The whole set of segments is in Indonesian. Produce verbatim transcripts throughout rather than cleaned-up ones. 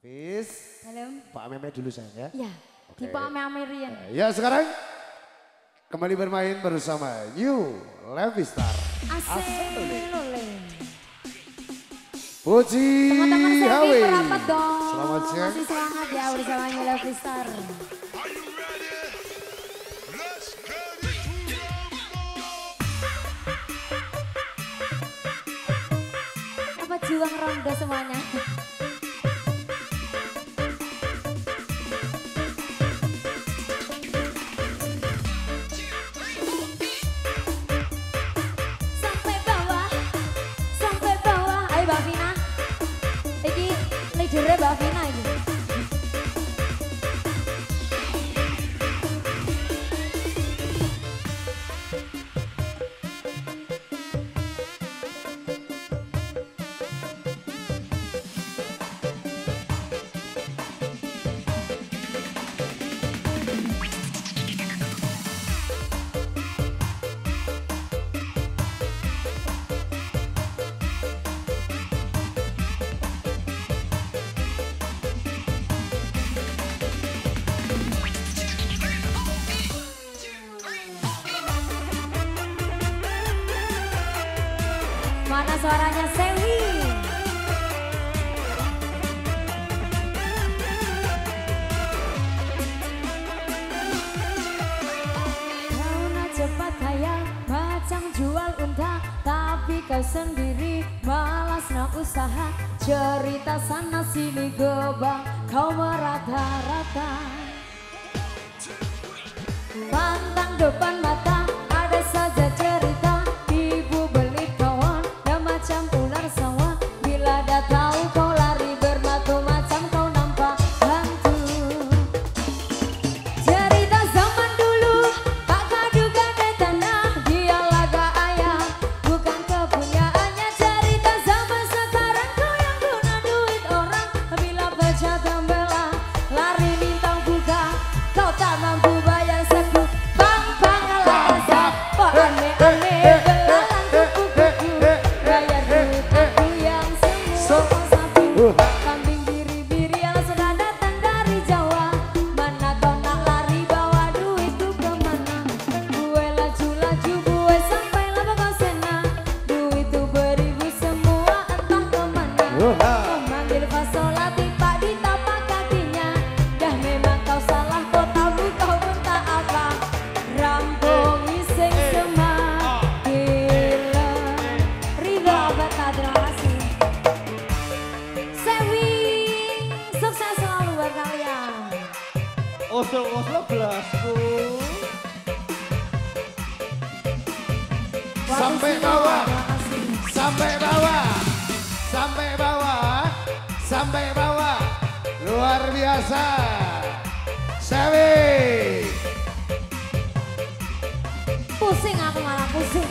Hafiz. Halo. Pak Meme dulu sayang ya. Iya. Okay. Di Pak Meme Rian. Ya sekarang kembali bermain bersama New Levistar. Asik loleng. Puji Hawe. Selamat siang. Masih semangat ya bersama New Levistar. Apa juang ronda semuanya? Mana suaranya Sewi? Kau nak cepat kaya macam jual unta, tapi kau sendiri malas nak usaha. Cerita sana sini gebang, kau merata-rata. Pantang depan mata. Oslo-oslo belasku sampai bawah, sampai bawah, sampai bawah, sampai bawah, luar biasa, Sewi. Pusing aku malah pusing.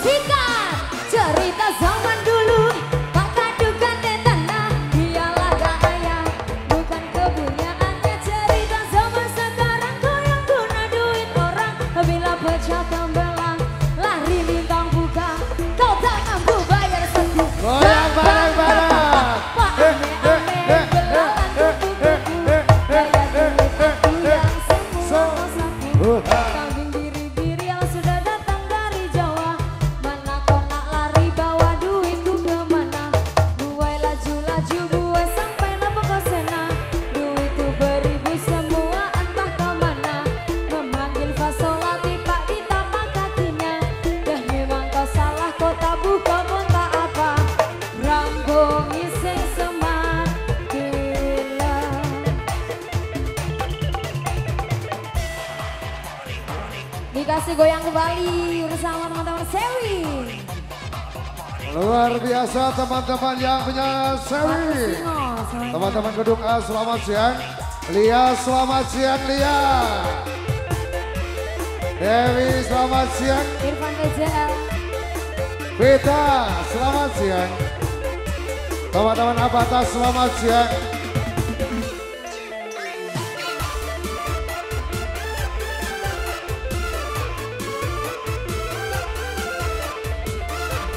Sikat cerita zaman dulu, tak kadukan tetangga, dialah gaya, bukan kepunyaannya. Cerita zaman sekarang, kau yang guna duit orang, bila pecah tembelang, lari bintang buka, kau tak mampu bayar satu. Kambing biri-biri yang sudah datang dari Jawa, mana kau nak lari bawa duit ku. Dikasih goyang kembali bersama teman-teman Sewi. Luar biasa teman-teman yang punya Sewi. Teman-teman Gedung A, selamat siang. Lia, selamat siang Lia. Dewi, selamat siang. Irfan Kejel. Vita, selamat siang. Teman-teman Abata, selamat siang.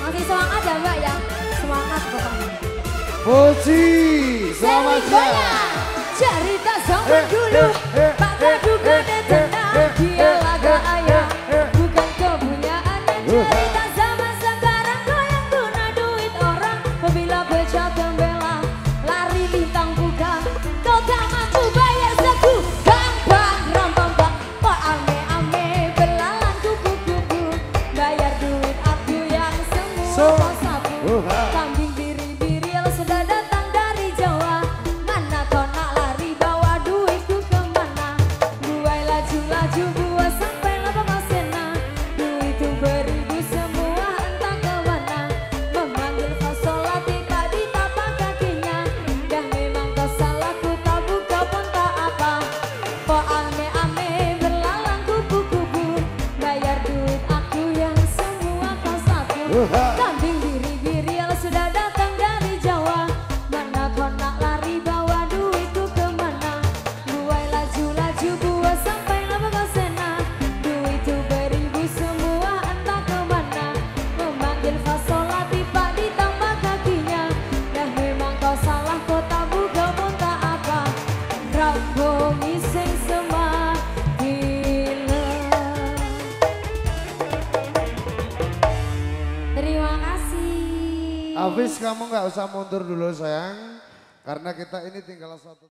Masih semangat ya Mbak ya? Semangat pokoknya. Puji, selamat siang. Cerita sama dulu, tak terduga dan tenang dia laga ayah. Bukan kepunyaannya cerita sama sekarang. Kau yang guna duit orang, pembela beca pembela, lari lintang bukan. Kau tak mampu bayar saku, bang-bang, ram-bang-bang. Kau ame-ame, belalang kupu-kupu. Bayar duit aku yang semua kau sapu. Kambing biri-biri sudah datang dari Jawa. Mana kau nak lari bawa duitku kemana? Buai laju-laju buah sampai lapang sena. Duitku beribu semua entah kemana. Memanggil fasola tidak di tapak kakinya. Dah memang kau salah ku tak buka pun tak apa. Kau ame-ame berlalang kupu-kupu. Bayar duit aku yang semua kau sapu. Kambing biri-biri sudah datang dari Jawa. Mana kau nak lari bawa duitku kemana? Buai laju-laju buah sampai lama kau sena. Duitku beribu semua entah kemana. Memanggil fasola tiba ditambah kakinya. Dah memang kau salah kota buka pun tak apa. Rambo ngising semakin lelah. Terima kasih. Hafiz, kamu nggak usah mundur dulu sayang, karena kita ini tinggal satu.